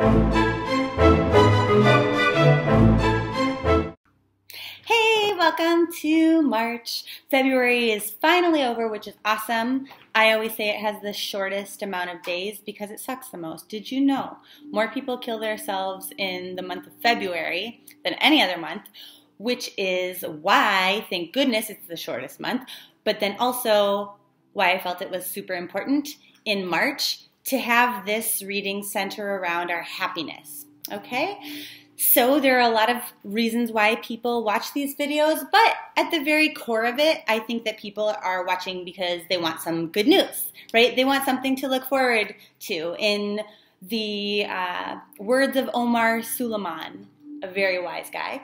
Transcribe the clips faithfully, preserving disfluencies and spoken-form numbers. Hey, welcome to March. February is finally over, which is awesome. I always say it has the shortest amount of days because it sucks the most. Did you know more people kill themselves in the month of February than any other month, which is why, thank goodness, it's the shortest month, but then also why I felt it was super important in March to have this reading center around our happiness, okay? So there are a lot of reasons why people watch these videos, but at the very core of it, I think that people are watching because they want some good news, right? They want something to look forward to. In the uh, words of Omar Suleiman, a very wise guy,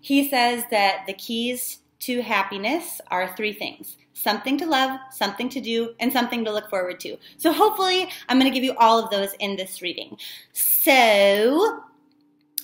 he says that the keys to happiness are three things: something to love, something to do, and something to look forward to. So hopefully I'm going to give you all of those in this reading. So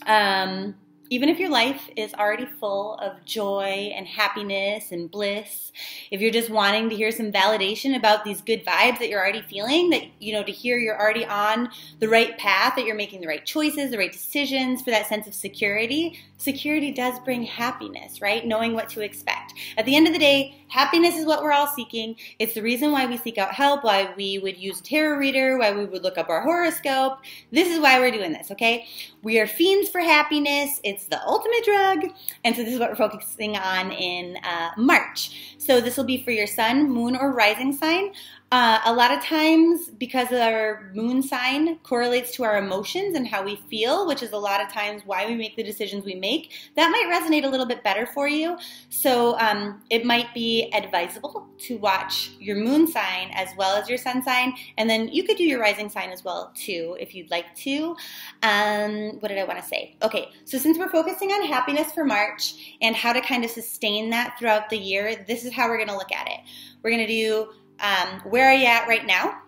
um, even if your life is already full of joy and happiness and bliss, if you're just wanting to hear some validation about these good vibes that you're already feeling, that, you know, to hear you're already on the right path, that you're making the right choices, the right decisions for that sense of security, security does bring happiness, right? Knowing what to expect. At the end of the day, happiness is what we're all seeking. It's the reason why we seek out help, why we would use a tarot reader, why we would look up our horoscope. This is why we're doing this, okay? We are fiends for happiness. It's the ultimate drug. And so this is what we're focusing on in uh, March. So this will be for your sun, moon, or rising sign. Uh, a lot of times, because our moon sign correlates to our emotions and how we feel, which is a lot of times why we make the decisions we make, that might resonate a little bit better for you. So um, it might be advisable to watch your moon sign as well as your sun sign, and then you could do your rising sign as well too if you'd like to. Um, what did I want to say? Okay, so since we're focusing on happiness for March and how to kind of sustain that throughout the year, this is how we're going to look at it. We're going to do Um, where are you at right now?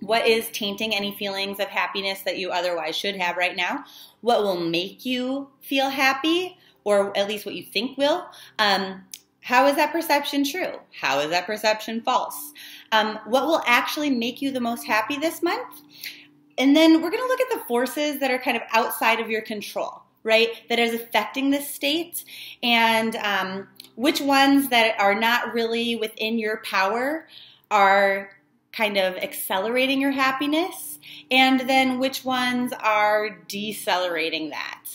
What is tainting any feelings of happiness that you otherwise should have right now? What will make you feel happy, or at least what you think will? Um, how is that perception true? How is that perception false? Um, what will actually make you the most happy this month? And then we're going to look at the forces that are kind of outside of your control, right, that is affecting this state, and um, which ones that are not really within your power are kind of accelerating your happiness, and then which ones are decelerating that.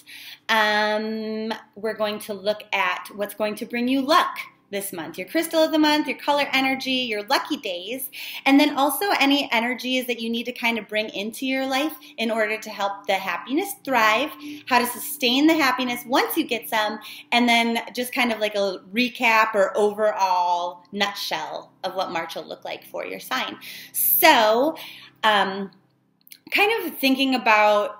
Um, we're going to look at what's going to bring you luck this month, your crystal of the month, your color energy, your lucky days, and then also any energies that you need to kind of bring into your life in order to help the happiness thrive, how to sustain the happiness once you get some, and then just kind of like a recap or overall nutshell of what March will look like for your sign. So um, kind of thinking about,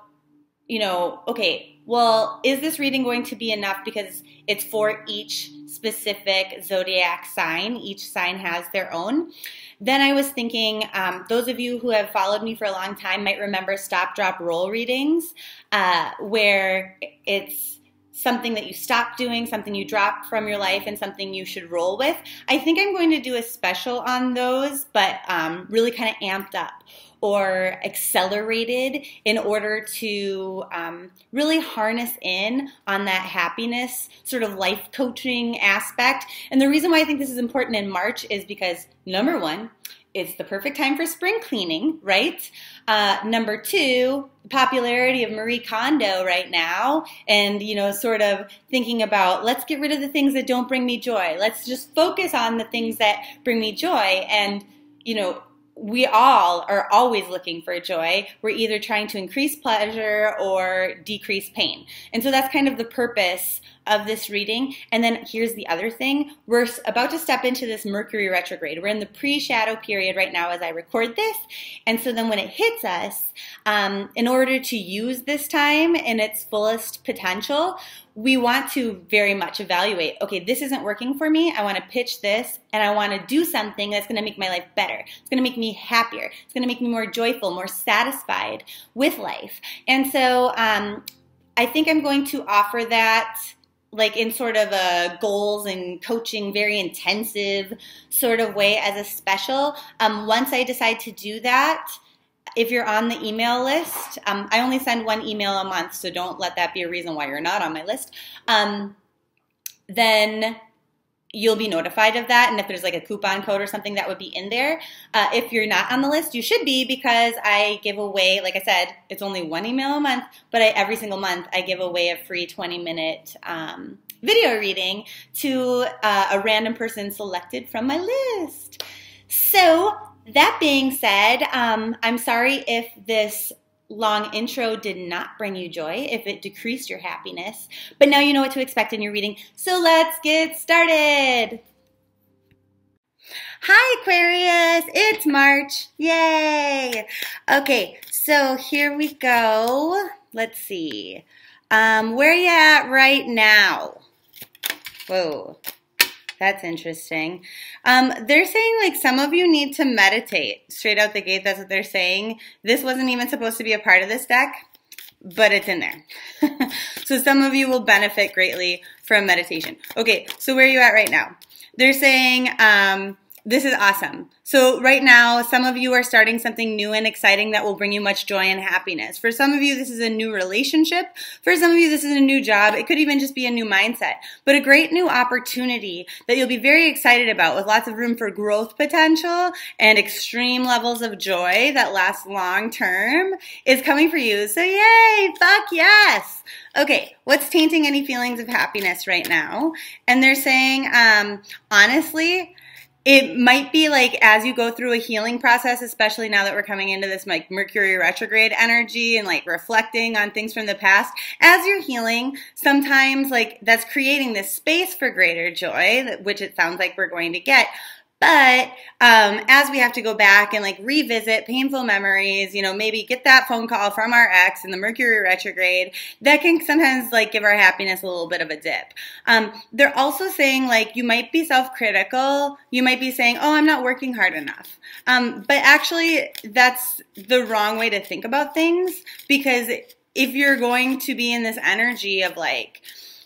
you know, okay, well, is this reading going to be enough, because it's for each specific zodiac sign? Each sign has their own. Then I was thinking, um, those of you who have followed me for a long time might remember stop, drop, roll readings, uh, where it's something that you stop doing, something you drop from your life, and something you should roll with. I think I'm going to do a special on those, but um, really kind of amped up or accelerated in order to um, really harness in on that happiness sort of life coaching aspect. And the reason why I think this is important in March is because, number one, it's the perfect time for spring cleaning, right? Uh, number two, the popularity of Marie Kondo right now, and, you know, sort of thinking about, let's get rid of the things that don't bring me joy. Let's just focus on the things that bring me joy. And, you know, we all are always looking for joy. We're either trying to increase pleasure or decrease pain. And so that's kind of the purpose of this reading. And then here's the other thing. We're about to step into this Mercury retrograde. We're in the pre-shadow period right now as I record this. And so then when it hits us, um, in order to use this time in its fullest potential, we want to very much evaluate, okay, this isn't working for me. I want to pitch this, and I want to do something that's going to make my life better. It's going to make me happier. It's going to make me more joyful, more satisfied with life. And so um, I think I'm going to offer that like in sort of a goals and coaching, very intensive sort of way as a special. Um, once I decide to do that, If you're on the email list, um, I only send one email a month, so don't let that be a reason why you're not on my list. Um, then you'll be notified of that, and if there's like a coupon code or something, that would be in there. Uh, if you're not on the list, you should be, because I give away, like I said, it's only one email a month, but I, every single month I give away a free twenty-minute um, video reading to uh, a random person selected from my list. So that being said, um, I'm sorry if this long intro did not bring you joy, if it decreased your happiness, but now you know what to expect in your reading. So let's get started. Hi Aquarius, it's March, yay. Okay, so here we go. Let's see, um, where are you at right now? Whoa, that's interesting. Um, they're saying like some of you need to meditate. Straight out the gate, that's what they're saying. This wasn't even supposed to be a part of this deck, but it's in there. So some of you will benefit greatly from meditation. Okay, so where are you at right now? They're saying um, this is awesome. So right now, some of you are starting something new and exciting that will bring you much joy and happiness. For some of you, this is a new relationship. For some of you, this is a new job. It could even just be a new mindset, but a great new opportunity that you'll be very excited about, with lots of room for growth potential and extreme levels of joy that lasts long term, is coming for you. So yay, fuck yes. Okay, what's tainting any feelings of happiness right now? And they're saying, um, honestly, it might be like as you go through a healing process, especially now that we're coming into this like Mercury retrograde energy and like reflecting on things from the past. As you're healing, sometimes like that's creating this space for greater joy, which it sounds like we're going to get. But um, as we have to go back and like revisit painful memories, you know, maybe get that phone call from our ex in the Mercury retrograde, that can sometimes like give our happiness a little bit of a dip. Um, they're also saying like you might be self-critical. You might be saying, oh, I'm not working hard enough. Um, but actually that's the wrong way to think about things, because if you're going to be in this energy of like,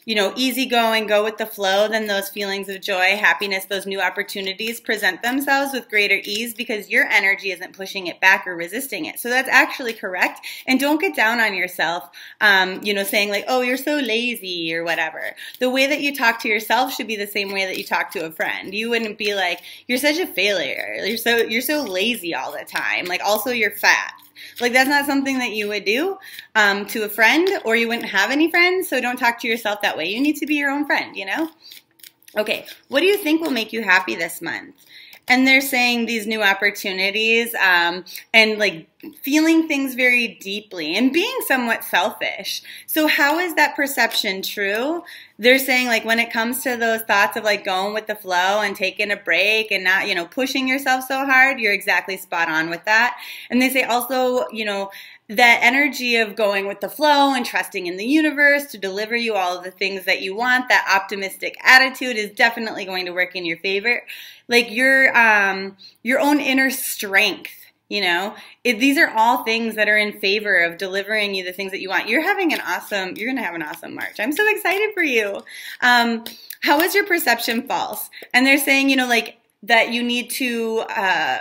you know, easy going, go with the flow, then those feelings of joy, happiness, those new opportunities present themselves with greater ease because your energy isn't pushing it back or resisting it. So that's actually correct. And don't get down on yourself, um, you know, saying like, oh, you're so lazy or whatever. The way that you talk to yourself should be the same way that you talk to a friend. You wouldn't be like, you're such a failure. You're so, you're so lazy all the time. Like also you're fat. Like that's not something that you would do um, to a friend, or you wouldn't have any friends. So don't talk to yourself that way. You need to be your own friend, you know? Okay, what do you think will make you happy this month? And they're saying these new opportunities um, and like feeling things very deeply and being somewhat selfish. So how is that perception true? They're saying like when it comes to those thoughts of like going with the flow and taking a break and not, you know, pushing yourself so hard, you're exactly spot on with that. And they say also, you know, that energy of going with the flow and trusting in the universe to deliver you all of the things that you want, that optimistic attitude is definitely going to work in your favor. Like your, um, your own inner strength, you know, it, these are all things that are in favor of delivering you the things that you want. You're having an awesome, you're going to have an awesome March. I'm so excited for you. Um, how is your perception false? And they're saying, you know, like that you need to, uh,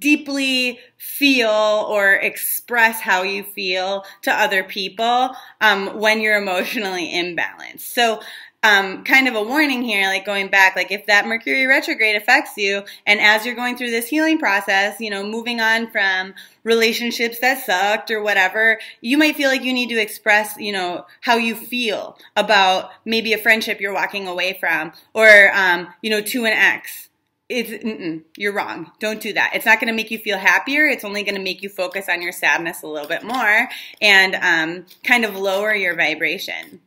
deeply feel or express how you feel to other people um, when you're emotionally imbalanced. So um, kind of a warning here, like going back, like if that Mercury retrograde affects you, and as you're going through this healing process, you know, moving on from relationships that sucked or whatever, you might feel like you need to express, you know, how you feel about maybe a friendship you're walking away from, or, um, you know, to an ex. It's, mm-mm, you're wrong. Don't do that. It's not going to make you feel happier. It's only going to make you focus on your sadness a little bit more and um, kind of lower your vibration.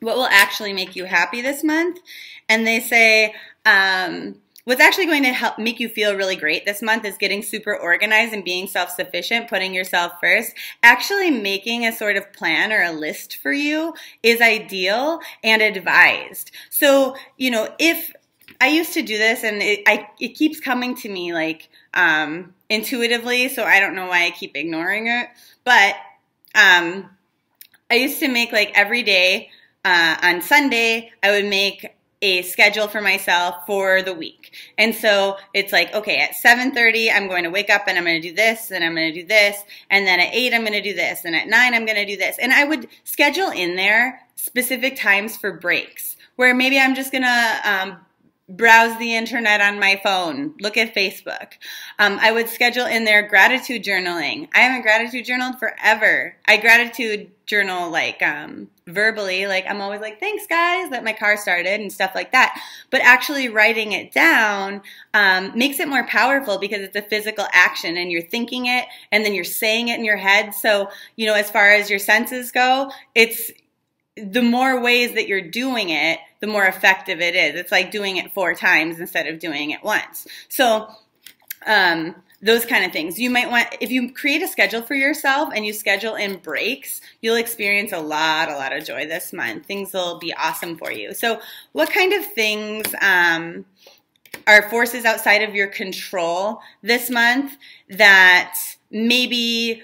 What will actually make you happy this month? And they say, um, what's actually going to help make you feel really great this month is getting super organized and being self-sufficient, putting yourself first. Actually making a sort of plan or a list for you is ideal and advised. So, you know, if I used to do this, and it, I, it keeps coming to me like um, intuitively, so I don't know why I keep ignoring it, but um, I used to make like every day uh, on Sunday, I would make a schedule for myself for the week. And so it's like, okay, at seven thirty, I'm going to wake up and I'm going to do this, and I'm going to do this, and then at eight, I'm going to do this, and at nine, I'm going to do this. And I would schedule in there specific times for breaks, where maybe I'm just going to um, browse the internet on my phone, look at Facebook. Um, I would schedule in there gratitude journaling. I haven't gratitude journaled forever. I gratitude journal like um, verbally, like I'm always like, thanks guys that my car started and stuff like that. But actually writing it down um, makes it more powerful because it's a physical action and you're thinking it and then you're saying it in your head. So, you know, as far as your senses go, it's the more ways that you're doing it, the more effective it is. It's like doing it four times instead of doing it once. So um, those kind of things. You might want, if you create a schedule for yourself and you schedule in breaks, you'll experience a lot, a lot of joy this month. Things will be awesome for you. So what kind of things um, are forces outside of your control this month that maybe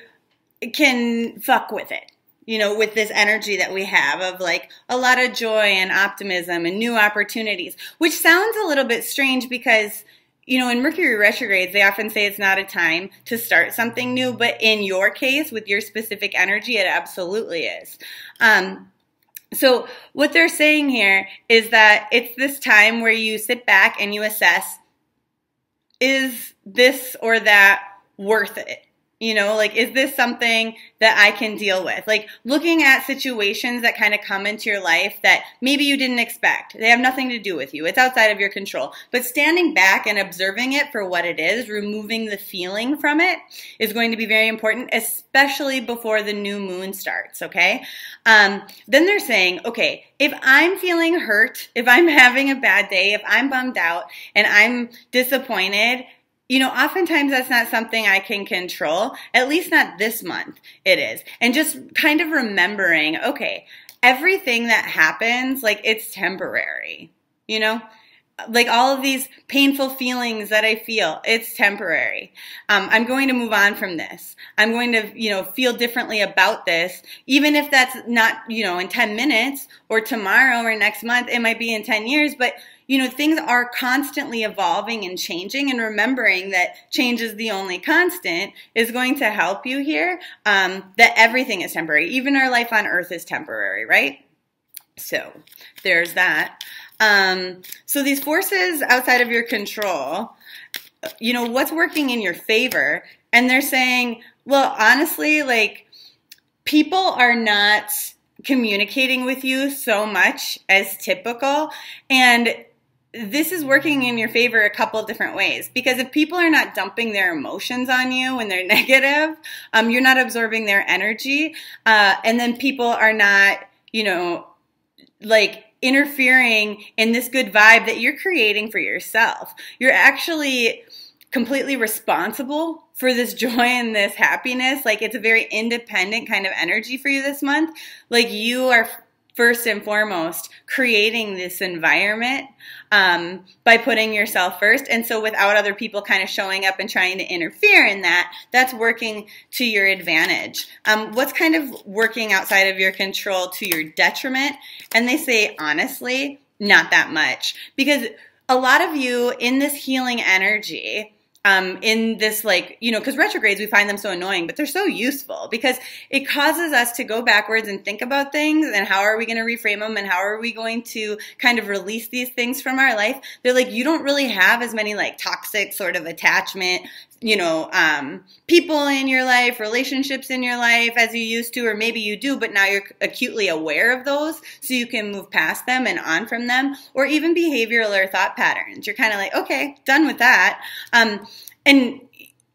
can fuck with it? You know, with this energy that we have of like a lot of joy and optimism and new opportunities, which sounds a little bit strange because, you know, in Mercury retrogrades, they often say it's not a time to start something new. But in your case, with your specific energy, it absolutely is. Um, so what they're saying here is that it's this time where you sit back and you assess, is this or that worth it? You know, like, is this something that I can deal with? Like, looking at situations that kind of come into your life that maybe you didn't expect. They have nothing to do with you. It's outside of your control. But standing back and observing it for what it is, removing the feeling from it, is going to be very important, especially before the new moon starts, okay? Um, then they're saying, okay, if I'm feeling hurt, if I'm having a bad day, if I'm bummed out and I'm disappointed, you know, oftentimes that's not something I can control, at least not this month it is. And just kind of remembering, okay, everything that happens, like, it's temporary, you know? Like, all of these painful feelings that I feel, it's temporary. Um, I'm going to move on from this. I'm going to, you know, feel differently about this, even if that's not, you know, in ten minutes or tomorrow or next month. It might be in ten years, but, you know, things are constantly evolving and changing, and remembering that change is the only constant is going to help you here, um, that everything is temporary. Even our life on Earth is temporary, right? So there's that. Um, so these forces outside of your control, you know, what's working in your favor? And they're saying, well, honestly, like, people are not communicating with you so much as typical. And this is working in your favor a couple of different ways, because if people are not dumping their emotions on you when they're negative, um, you're not absorbing their energy. Uh, and then people are not, you know, like, interfering in this good vibe that you're creating for yourself. You're actually completely responsible for this joy and this happiness. Like, it's a very independent kind of energy for you this month. Like, you are first and foremost creating this environment um, by putting yourself first. And so without other people kind of showing up and trying to interfere in that, that's working to your advantage. Um, what's kind of working outside of your control to your detriment? And they say, honestly, not that much. Because a lot of you in this healing energy, Um, in this, like, you know, because retrogrades, we find them so annoying, but they're so useful because it causes us to go backwards and think about things and how are we going to reframe them and how are we going to kind of release these things from our life. They're like, you don't really have as many, like, toxic sort of attachment, you know, um, people in your life, relationships in your life as you used to, or maybe you do, but now you're acutely aware of those so you can move past them and on from them, or even behavioral or thought patterns. You're kind of like, okay, done with that. Um, and,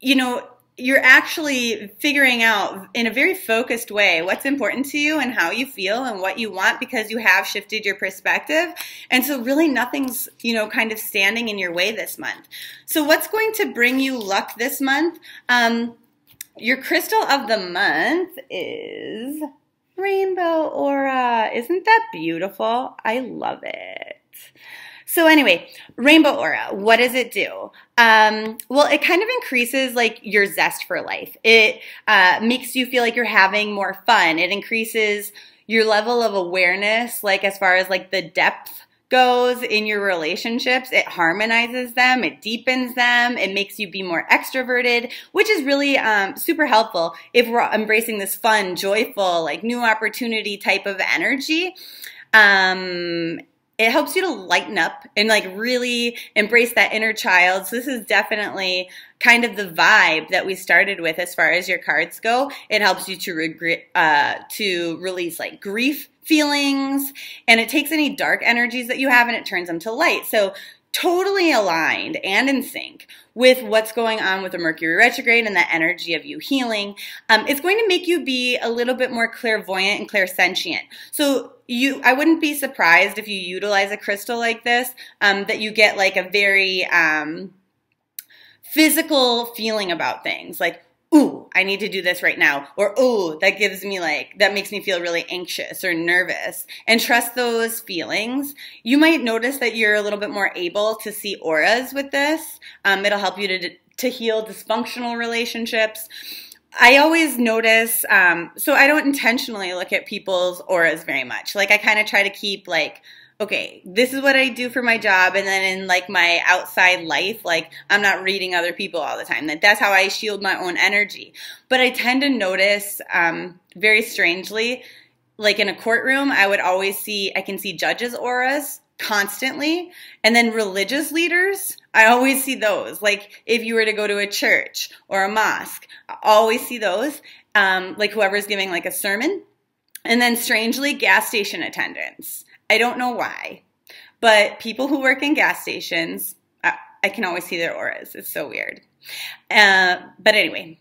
you know, you're actually figuring out in a very focused way what's important to you and how you feel and what you want, because you have shifted your perspective. And so really nothing's, you know, kind of standing in your way this month. So what's going to bring you luck this month? Um, your crystal of the month is Rainbow Aura. Isn't that beautiful? I love it. So anyway, Rainbow Aura, what does it do? Um, well, it kind of increases, like, your zest for life. It uh, makes you feel like you're having more fun. It increases your level of awareness, like, as far as, like, the depth goes in your relationships, it harmonizes them, it deepens them, it makes you be more extroverted, which is really um, super helpful if we're embracing this fun, joyful, like new opportunity type of energy. Um, it helps you to lighten up and like really embrace that inner child. So this is definitely kind of the vibe that we started with as far as your cards go. It helps you to regret, uh, to release like grief feelings, and it takes any dark energies that you have and it turns them to light. So totally aligned and in sync with what's going on with the Mercury retrograde and the energy of you healing. Um, it's going to make you be a little bit more clairvoyant and clairsentient. So you, I wouldn't be surprised if you utilize a crystal like this, um, that you get like a very um, physical feeling about things, like, ooh, I need to do this right now, or ooh, that gives me like, that makes me feel really anxious or nervous, and trust those feelings. You might notice that you're a little bit more able to see auras with this. Um, it'll help you to, to heal dysfunctional relationships. I always notice, um, so I don't intentionally look at people's auras very much. Like I kind of try to keep like, okay, this is what I do for my job, and then in like my outside life, like I'm not reading other people all the time. That that's how I shield my own energy. But I tend to notice um, very strangely, like in a courtroom, I would always see, I can see judges' auras constantly, and then religious leaders, I always see those. Like if you were to go to a church or a mosque, I always see those, um, like whoever's giving like a sermon, and then strangely, gas station attendants. I don't know why, but people who work in gas stations, I, I can always see their auras. It's so weird. Uh, but anyway,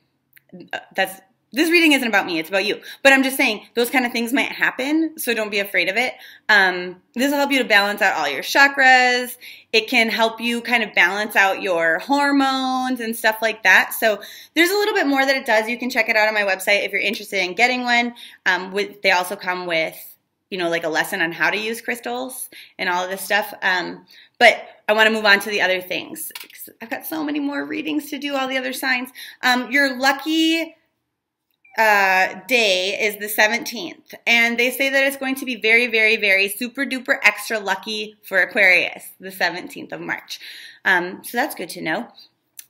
that's, this reading isn't about me. It's about you. But I'm just saying those kind of things might happen, so don't be afraid of it. Um, this will help you to balance out all your chakras. It can help you kind of balance out your hormones and stuff like that. So there's a little bit more that it does. You can check it out on my website if you're interested in getting one. Um, with, they also come with, you know, like a lesson on how to use crystals and all of this stuff. Um, but I want to move on to the other things, because I've got so many more readings to do, all the other signs. Um, your lucky uh, day is the seventeenth. And they say that it's going to be very, very, very super duper extra lucky for Aquarius, the seventeenth of March. Um, so that's good to know.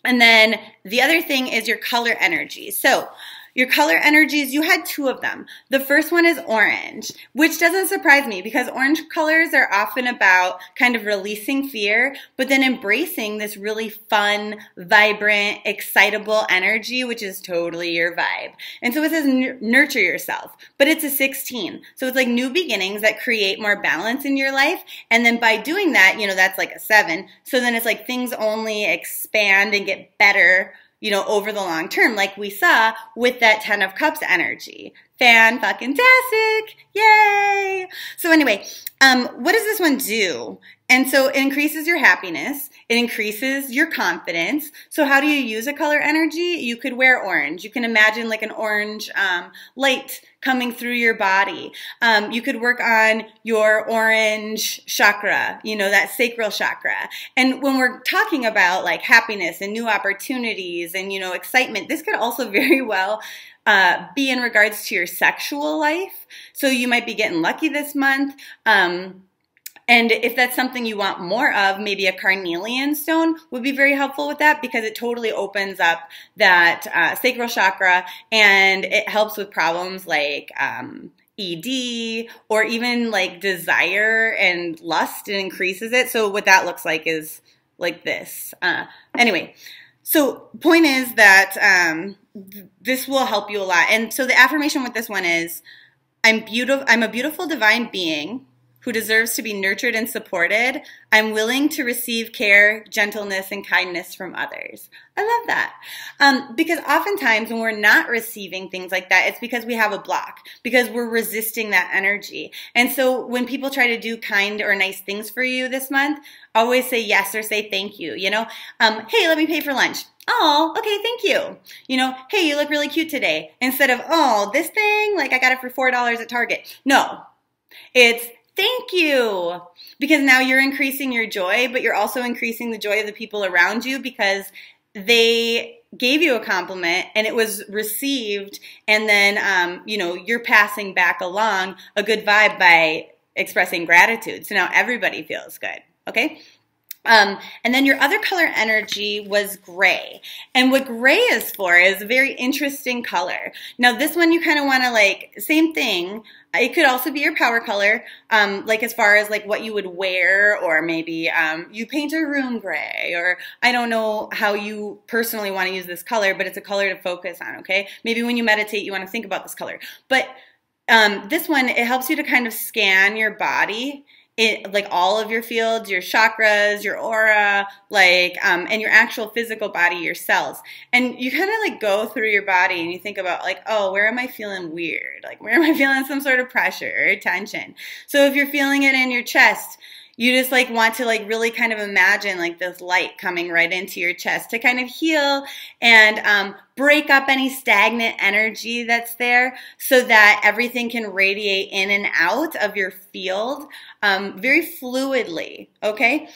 And then the other thing is your color energy. So your color energies, you had two of them. The first one is orange, which doesn't surprise me because orange colors are often about kind of releasing fear, but then embracing this really fun, vibrant, excitable energy, which is totally your vibe. And so it says nurture yourself, but it's a sixteen. So it's like new beginnings that create more balance in your life. And then by doing that, you know, that's like a seven. So then it's like things only expand and get better, you know, over the long term, like we saw with that ten of cups energy. Fan-fucking-tastic. Yay! So anyway, um, what does this one do? And so it increases your happiness. It increases your confidence. So how do you use a color energy? You could wear orange. You can imagine like an orange um, light coming through your body. Um, you could work on your orange chakra, you know, that sacral chakra. And when we're talking about like happiness and new opportunities and, you know, excitement, this could also very well uh, be in regards to your sexual life. So you might be getting lucky this month. Um, And if that's something you want more of, maybe a carnelian stone would be very helpful with that, because it totally opens up that uh, sacral chakra, and it helps with problems like um, E D or even like desire and lust. It increases it. So what that looks like is like this. Uh, anyway, so point is that um, th this will help you a lot. And so the affirmation with this one is, I'm beautiful. I'm a beautiful divine being who deserves to be nurtured and supported. I'm willing to receive care, gentleness, and kindness from others. I love that. Um, because oftentimes when we're not receiving things like that, it's because we have a block, because we're resisting that energy. And so when people try to do kind or nice things for you this month, always say yes or say thank you, you know? Um, hey, let me pay for lunch. Oh, okay, thank you. You know, hey, you look really cute today. Instead of, oh, this thing, like I got it for four dollars at Target. No, it's thank you, because now you're increasing your joy, but you're also increasing the joy of the people around you, because they gave you a compliment and it was received, and then, um, you know, you're passing back along a good vibe by expressing gratitude. So now everybody feels good, okay? Um, and then your other color energy was gray. And what gray is for is a very interesting color. Now this one you kind of want to like, same thing. It could also be your power color, um, like as far as like what you would wear, or maybe um, you paint a room gray, or I don't know how you personally want to use this color, but it's a color to focus on, okay? Maybe when you meditate, you want to think about this color. But um, this one, it helps you to kind of scan your body, It, like all of your fields, your chakras, your aura, like, um, and your actual physical body, your cells. And you kind of like go through your body and you think about like, oh, where am I feeling weird? Like, where am I feeling some sort of pressure or tension? So if you're feeling it in your chest, you just like want to like really kind of imagine like this light coming right into your chest to kind of heal and um, break up any stagnant energy that's there so that everything can radiate in and out of your field um, very fluidly, okay?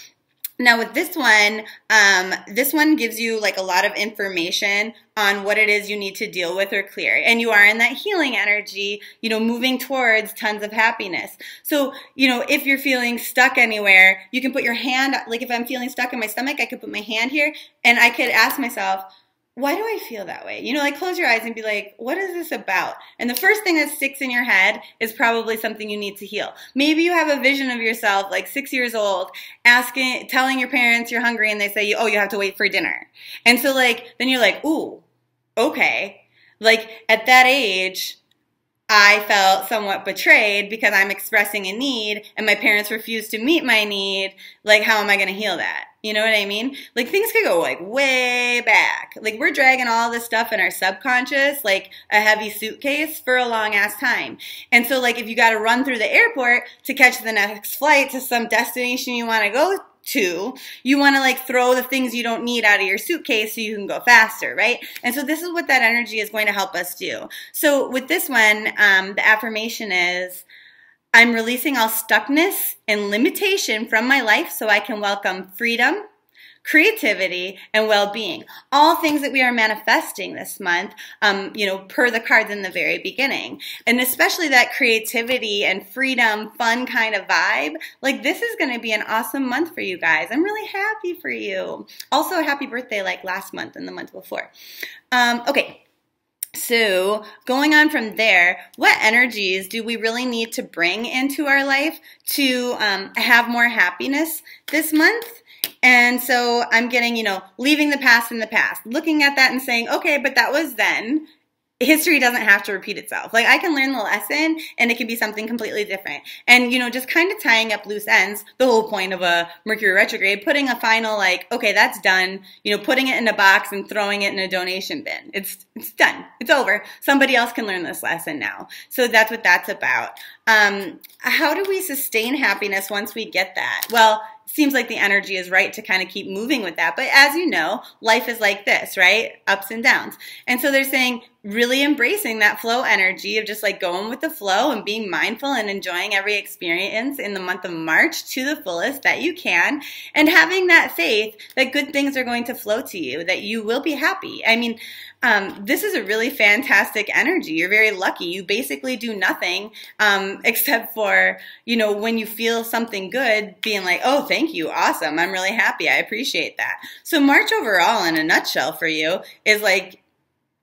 Now with this one, um, this one gives you like a lot of information on what it is you need to deal with or clear. And you are in that healing energy, you know, moving towards tons of happiness. So, you know, if you're feeling stuck anywhere, you can put your hand, like if I'm feeling stuck in my stomach, I could put my hand here and I could ask myself, why do I feel that way? You know, like close your eyes and be like, what is this about? And the first thing that sticks in your head is probably something you need to heal. Maybe you have a vision of yourself like six years old, asking, telling your parents you're hungry and they say, oh, you have to wait for dinner. And so like, then you're like, ooh, okay. Like at that age, I felt somewhat betrayed because I'm expressing a need and my parents refused to meet my need. Like, how am I going to heal that? You know what I mean? Like things could go like way back. Like we're dragging all this stuff in our subconscious, like a heavy suitcase for a long ass time. And so like if you got to run through the airport to catch the next flight to some destination you want to go to, you want to like throw the things you don't need out of your suitcase so you can go faster, right? And so this is what that energy is going to help us do. So with this one, um, the affirmation is, I'm releasing all stuckness and limitation from my life so I can welcome freedom, creativity, and well-being. All things that we are manifesting this month, um, you know, per the cards in the very beginning. And especially that creativity and freedom, fun kind of vibe. Like this is going to be an awesome month for you guys. I'm really happy for you. Also, happy birthday like last month and the month before. Um, okay. So going on from there, what energies do we really need to bring into our life to um, have more happiness this month? And so I'm getting, you know, leaving the past in the past, looking at that and saying, okay, but that was then. History doesn't have to repeat itself. Like I can learn the lesson and it can be something completely different. And, you know, just kind of tying up loose ends, the whole point of a Mercury retrograde, putting a final like, okay, that's done, you know, putting it in a box and throwing it in a donation bin. It's, it's done. It's over. Somebody else can learn this lesson now. So that's what that's about. Um, how do we sustain happiness once we get that? Well, seems like the energy is right to kind of keep moving with that. But as you know, life is like this, right? Ups and downs. And so they're saying really embracing that flow energy of just like going with the flow and being mindful and enjoying every experience in the month of March to the fullest that you can, and having that faith that good things are going to flow to you, that you will be happy. I mean, um, this is a really fantastic energy. You're very lucky. You basically do nothing um, except for, you know, when you feel something good, being like, oh, thank you. Awesome. I'm really happy. I appreciate that. So March overall in a nutshell for you is like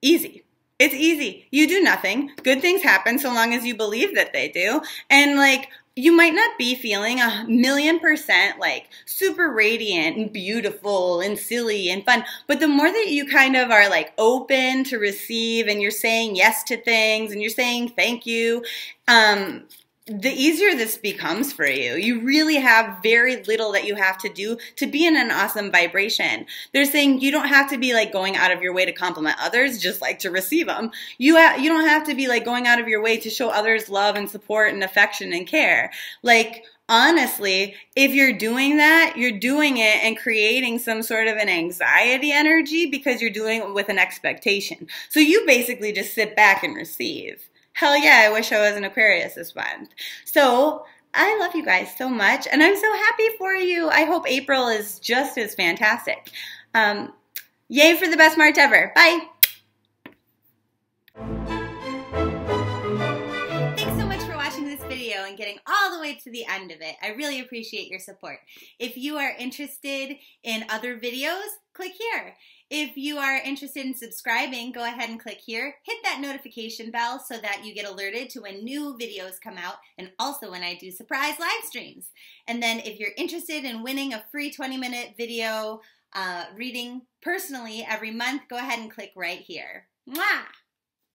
easy. It's easy. You do nothing. Good things happen so long as you believe that they do. And like, you might not be feeling a million percent like super radiant and beautiful and silly and fun, but the more that you kind of are like open to receive and you're saying yes to things and you're saying thank you, um, the easier this becomes for you. You really have very little that you have to do to be in an awesome vibration. They're saying you don't have to be like going out of your way to compliment others, just like to receive them. You, you don't have to be like going out of your way to show others love and support and affection and care. Like, honestly, if you're doing that, you're doing it and creating some sort of an anxiety energy because you're doing it with an expectation. So you basically just sit back and receive. Hell yeah, I wish I was an Aquarius this month. So I love you guys so much, and I'm so happy for you. I hope April is just as fantastic. Um, yay for the best March ever. Bye. Thanks so much for watching this video. video and getting all the way to the end of it. I really appreciate your support. If you are interested in other videos, click here. If you are interested in subscribing, go ahead and click here. Hit that notification bell so that you get alerted to when new videos come out and also when I do surprise live streams. And then if you're interested in winning a free twenty minute video uh, reading personally every month, go ahead and click right here. Mwah!